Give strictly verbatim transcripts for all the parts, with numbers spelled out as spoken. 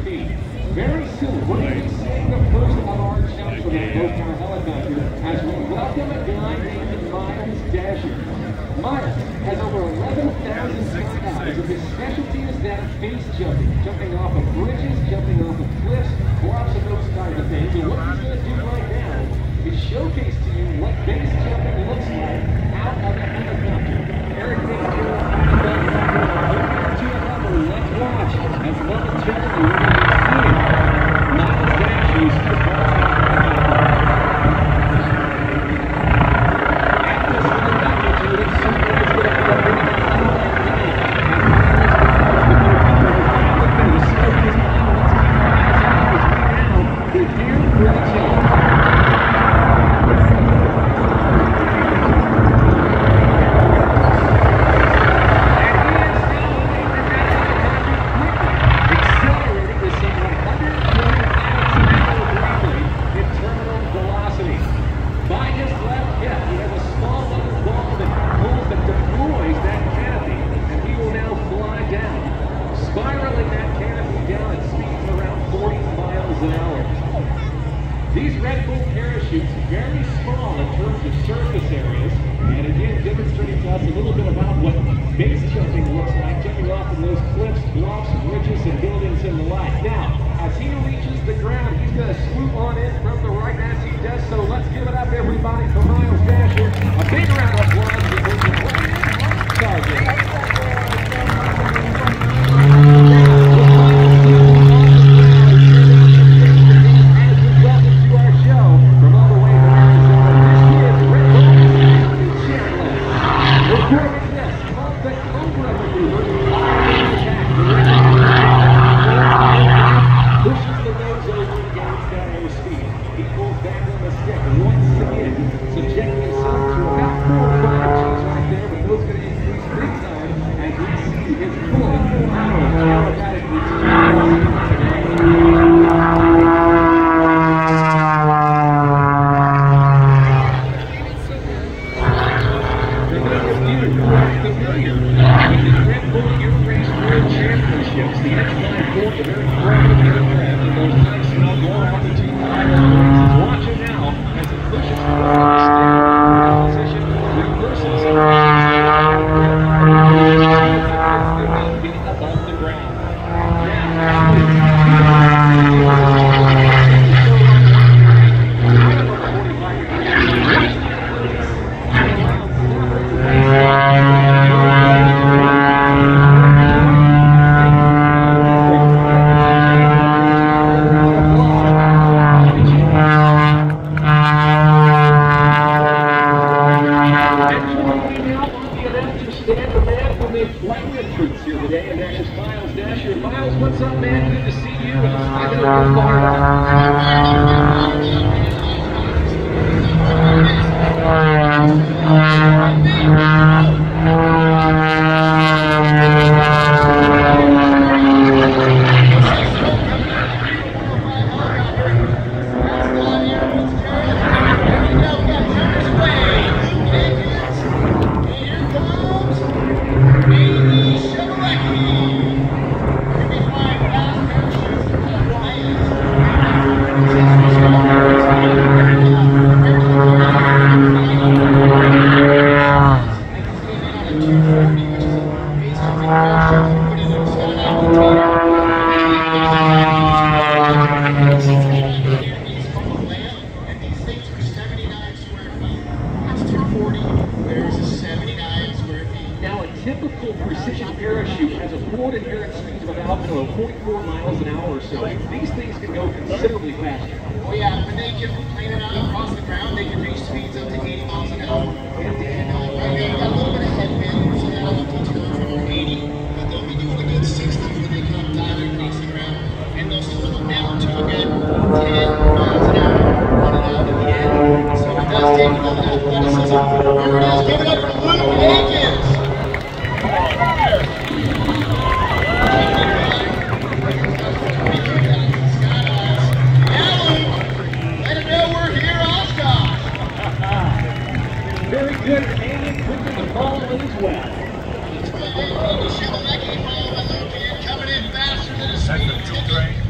feet. Very soon, we're going to be seeing the first of our shots from the low-power helicopter as we welcome a guy named Miles Dasher. Miles has over eleven thousand skydivers, and his specialty is that face jumping, jumping off of bridges, jumping off of cliffs, blocks, and those kinds of things. And what he's going to do right now is showcase to you what base jumping looks like out of the helicopter. Aaron Fitzgerald, let's watch as momentarily we're going to see it. Miles Dasher's performance. At this little magnitude, it's super nice to get out of the way. These Red Bull parachutes, very small in terms of surface areas, and again demonstrating to us a little bit about what base jumping looks like, jumping off of those cliffs, bluffs, bridges, and buildings and the like. Now, as he reaches the ground, he's going to swoop on in from the right, and as he does so, let's give it up, everybody, for Miles Dasher. A big round of applause because he's playing in rock target. Coming in faster than a speed ticket.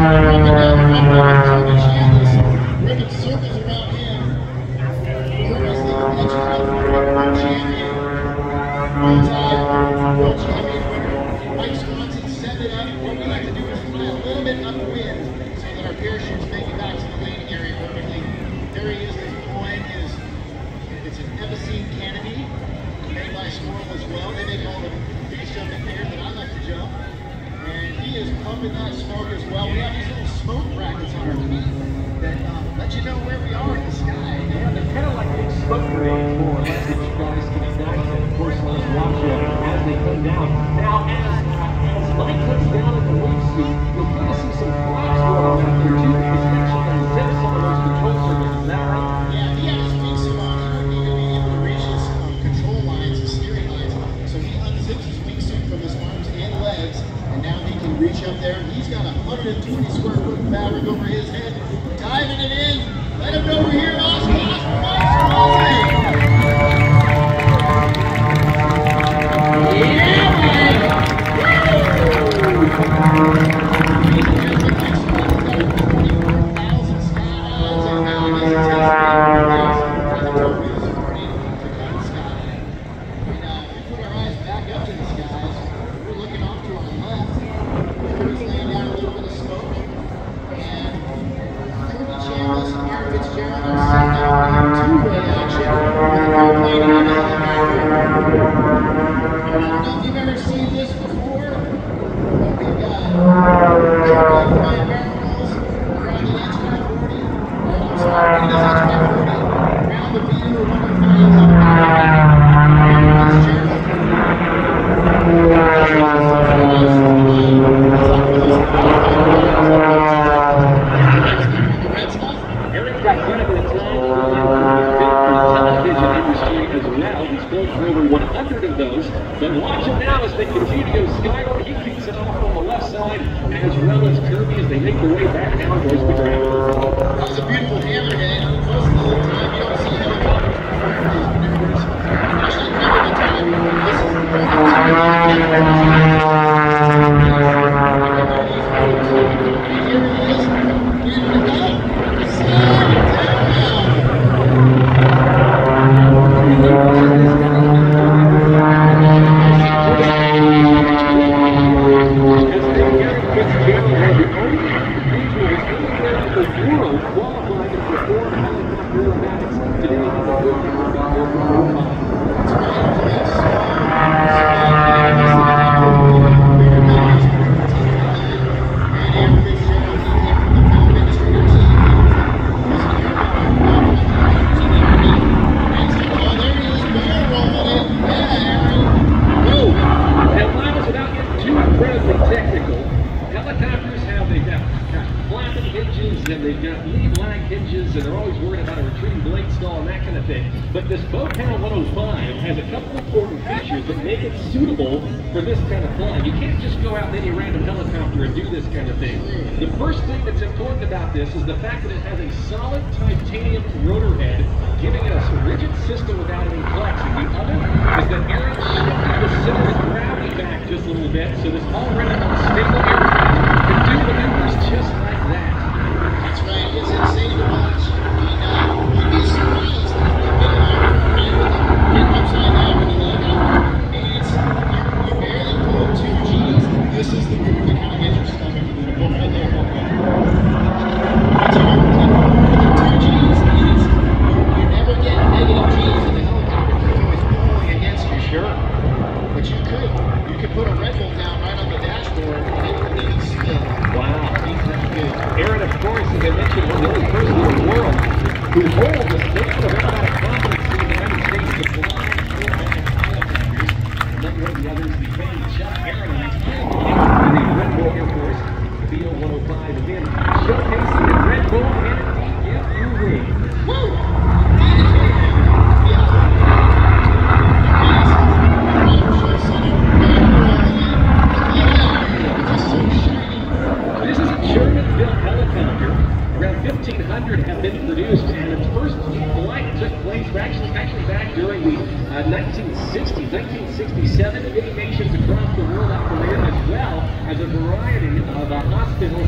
Hospitals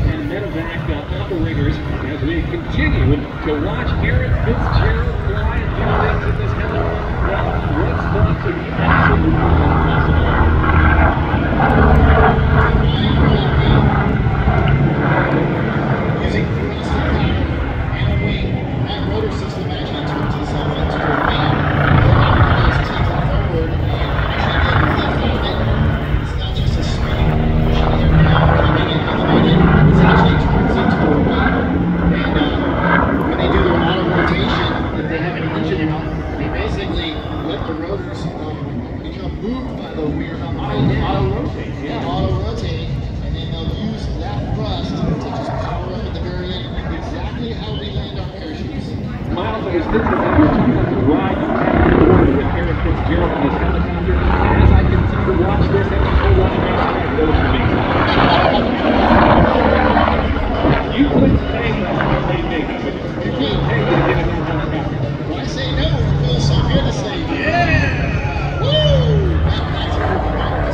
and medevac continue to watch Aaron Fitzgerald fly and do things in this helicopter from what's thought to be absolutely impossible. Using three steps and a wing, that rotor system actually turns itself into a wing. It takes it forward and it's not just a swing, pushing it down, coming in, elevating. It actually turns into a model. And uh, when they do their auto rotation, if they have an engine on, they basically let the rotors um, become moved by the wheel. Auto rotate. Yeah, auto rotate. And then they'll use that thrust to just power up at the very end. Exactly how we land our parachutes. Miles, as this is interesting why you have to work with Aaron Fitzgerald on this helicopter. And as I continue to watch this, I can still watch those things. You could say that when they make it, but you can't take it again. When I say no, it feels so good to say yeah! Woo! That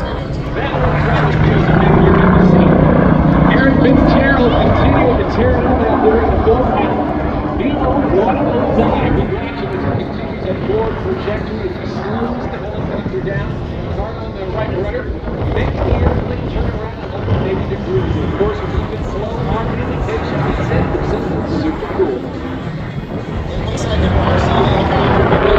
was Aaron Fitzgerald continuing to tear it up out there in the bullpen. B one oh five will watch it as it continues a forward trajectory as he slows the helicopter down. Hard on the right rudder, makes the airplane turn around one hundred eighty degrees. Of course, it's even slow on an indication that said this is super cool. It looks like a Marseille helicopter. It's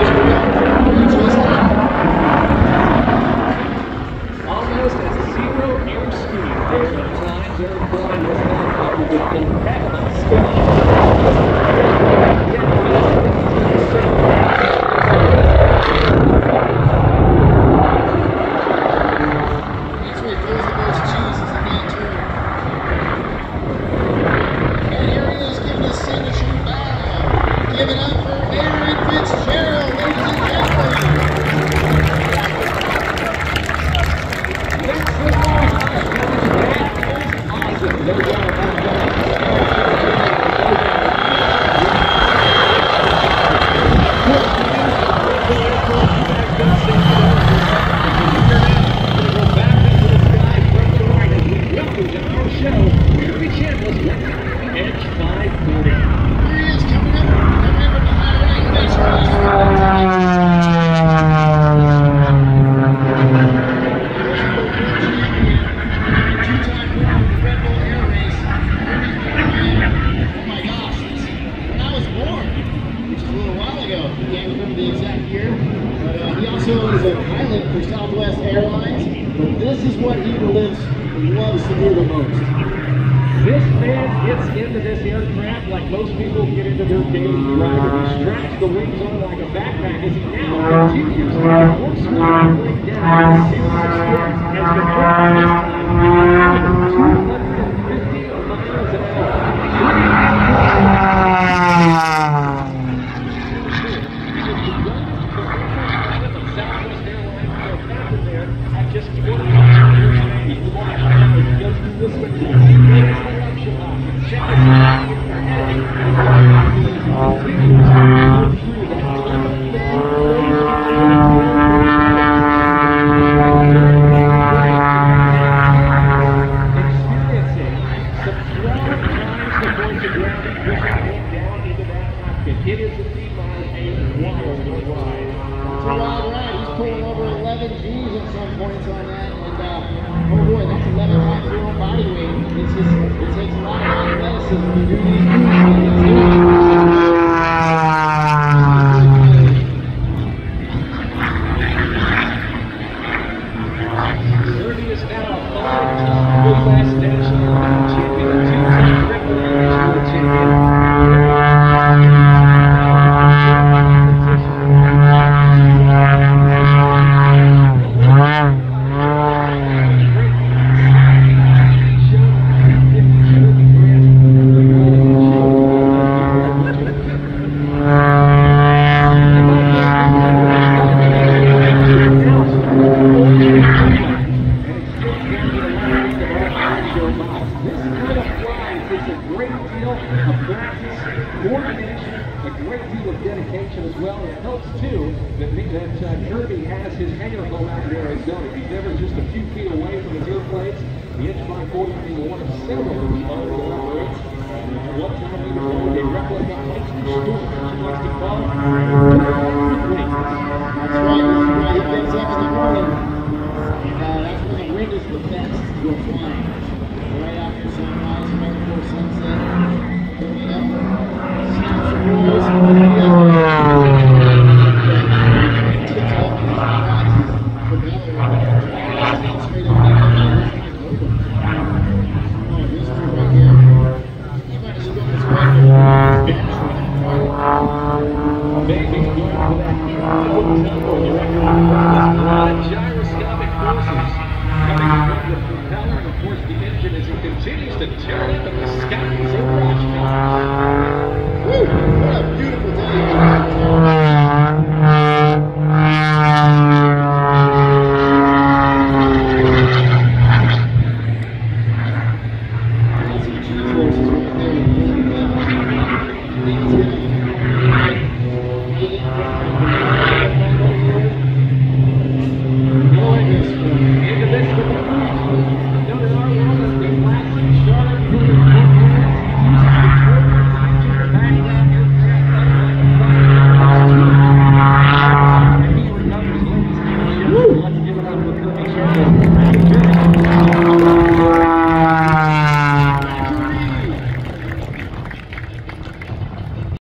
just